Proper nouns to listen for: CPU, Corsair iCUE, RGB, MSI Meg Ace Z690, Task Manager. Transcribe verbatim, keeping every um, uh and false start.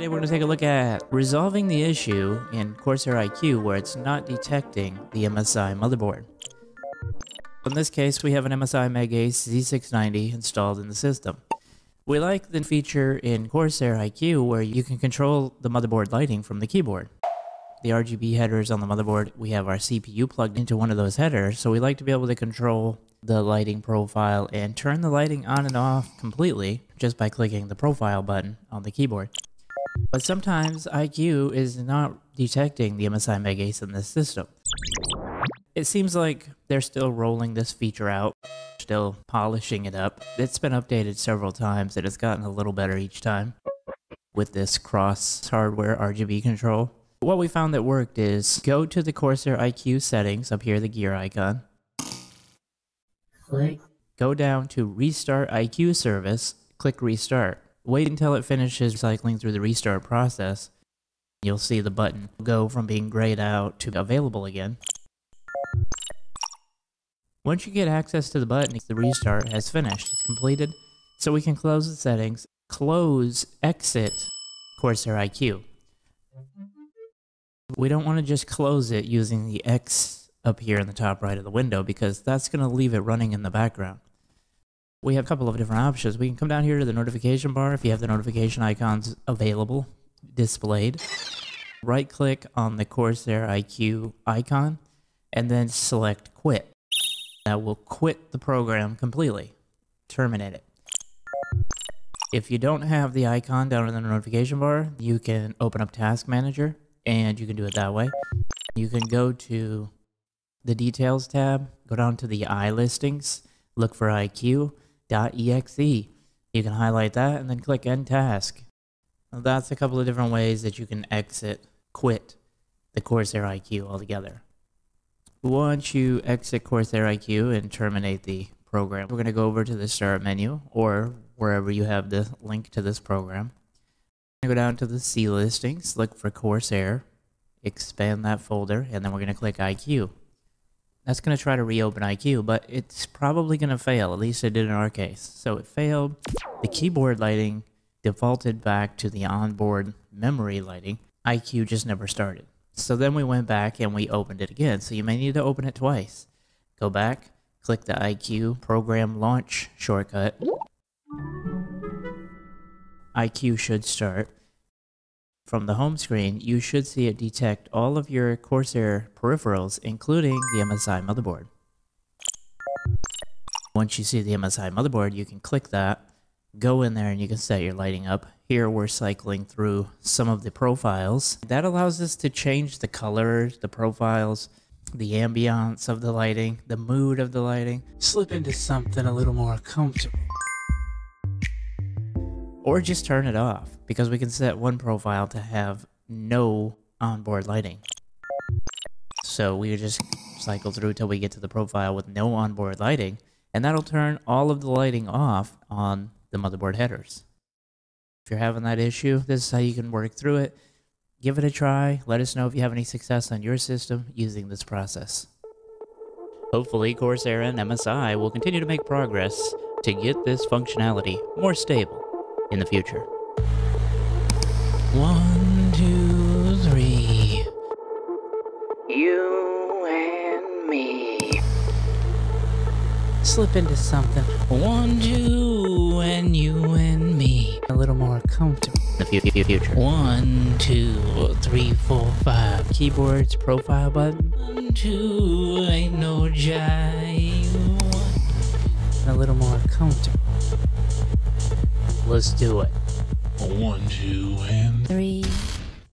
Today we're going to take a look at resolving the issue in Corsair iCUE where it's not detecting the M S I motherboard. In this case, we have an M S I Meg Ace Z six ninety installed in the system. We like the feature in Corsair iCUE where you can control the motherboard lighting from the keyboard. The R G B headers on the motherboard, we have our C P U plugged into one of those headers, so we like to be able to control the lighting profile and turn the lighting on and off completely just by clicking the profile button on the keyboard. But sometimes iCUE is not detecting the M S I Meg Ace in this system. It seems like they're still rolling this feature out, still polishing it up. It's been updated several times and it's gotten a little better each time with this cross hardware R G B control. What we found that worked is go to the Corsair iCUE settings up here, the gear icon. Click. Go down to Restart iCUE Service, click Restart. Wait until it finishes cycling through the restart process. You'll see the button go from being grayed out to available again. Once you get access to the button, the restart has finished. It's completed. So we can close the settings, close, exit Corsair iCUE. We don't want to just close it using the X up here in the top right of the window because that's going to leave it running in the background. We have a couple of different options. We can come down here to the notification bar if you have the notification icons available, displayed. Right click on the Corsair iCUE icon and then select quit. That will quit the program completely. Terminate it. If you don't have the icon down in the notification bar, you can open up Task Manager and you can do it that way. You can go to the Details tab, go down to the I listings, look for I Q dot E X E. You can highlight that and then click End Task. Now that's a couple of different ways that you can exit, quit the Corsair iCUE altogether. Once you exit Corsair iCUE and terminate the program, we're going to go over to the Start menu or wherever you have the link to this program. We're going to go down to the C listings, look for Corsair, expand that folder, and then we're going to click iCUE. That's going to try to reopen iCUE, but it's probably going to fail. At least it did in our case. So it failed. The keyboard lighting defaulted back to the onboard memory lighting. iCUE just never started. So then we went back and we opened it again. So you may need to open it twice. Go back, click the iCUE program launch shortcut. iCUE should start. From the home screen, you should see it detect all of your Corsair peripherals, including the M S I motherboard. Once you see the M S I motherboard, you can click that, go in there, and you can set your lighting up. Here we're cycling through some of the profiles. That allows us to change the colors, the profiles, the ambiance of the lighting, the mood of the lighting. Slip into something a little more comfortable. Or just turn it off, because we can set one profile to have no onboard lighting. So we just cycle through till we get to the profile with no onboard lighting, and that'll turn all of the lighting off on the motherboard headers. If you're having that issue, this is how you can work through it. Give it a try. Let us know if you have any success on your system using this process. Hopefully, Corsair and M S I will continue to make progress to get this functionality more stable in the future. One, two, three. You and me. Slip into something. One, two, and you and me. A little more comfortable. The future. One, two, three, four, five. Keyboard's profile button. One, two, ain't no jive. A little more comfortable. Let's do it. One, two, and three.